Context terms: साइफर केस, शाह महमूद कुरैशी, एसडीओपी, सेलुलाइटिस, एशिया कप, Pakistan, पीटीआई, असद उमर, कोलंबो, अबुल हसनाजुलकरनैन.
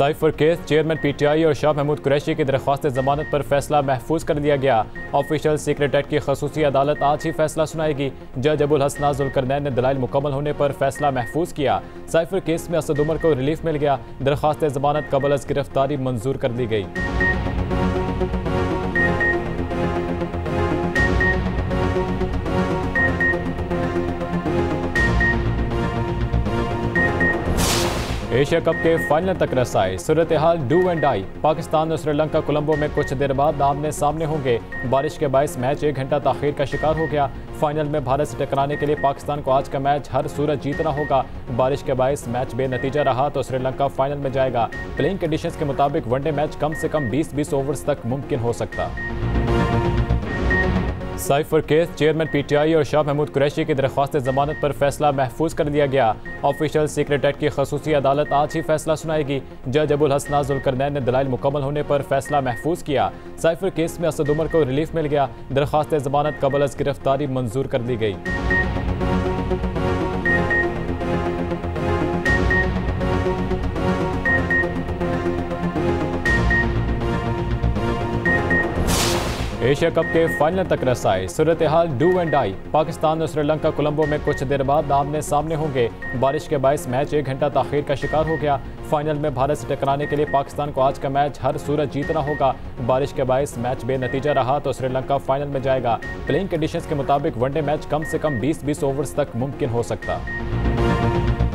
साइफर केस chairman पीटीआई और शाह महमूद कुरैशी की दरख्वास्त जमानत पर फैसला महफूज कर लिया गया। ऑफिशियल सीक्रेटेट की खसूसी अदालत आज ही फैसला सुनाएगी। जज अबुल हसनाजुलकरनैन ने दलाइल मुकम्मल होने पर फैसला महफूज किया। साइफर केस में असद उमर को रिलीफ मिल गया। दरख्वास्त जमानत कबल अज गिरफ्तारी मंजूर कर दी गई। एशिया कप के फाइनल तक रसाए, सूरत हाल डू एंड डाई। पाकिस्तान और श्रीलंका कोलंबो में कुछ देर बाद आमने सामने होंगे। बारिश के बायस मैच एक घंटा ताखीर का शिकार हो गया। फाइनल में भारत से टकराने के लिए पाकिस्तान को आज का मैच हर सूरत जीतना होगा। बारिश के बायस मैच बेनतीजा रहा तो श्रीलंका फाइनल में जाएगा। प्लेइंग कंडीशंस के मुताबिक वनडे मैच कम से कम 20 ओवर्स तक मुमकिन हो सकता। साइफर केस चेयरमैन पीटीआई और शाह महमूद कुरैशी की दरख्वास्त जमानत पर फैसला महफूज कर लिया गया। ऑफिशियल सीक्रेटेट की खसूसी अदालत आज ही फैसला सुनाएगी। जज अबुल हसनाजुलकरनैन ने दलाइल मुकम्मल होने पर फैसला महफूज किया। साइफर केस में असद उमर को रिलीफ मिल गया। दरख्वास्त जमानत कबल अज गिरफ्तारी मंजूर कर दी गई। एशिया कप के फाइनल तक रसाए, सूरत हाल डू एंड डाई। पाकिस्तान और श्रीलंका कोलंबो में कुछ देर बाद आमने सामने होंगे। बारिश के बायस मैच एक घंटा ताखीर का शिकार हो गया। फाइनल में भारत से टकराने के लिए पाकिस्तान को आज का मैच हर सूरत जीतना होगा। बारिश के बायस मैच बेनतीजा रहा तो श्रीलंका फाइनल में जाएगा। प्लेइंग कंडीशंस के मुताबिक वनडे मैच कम से कम 20 ओवर्स तक मुमकिन हो सकता।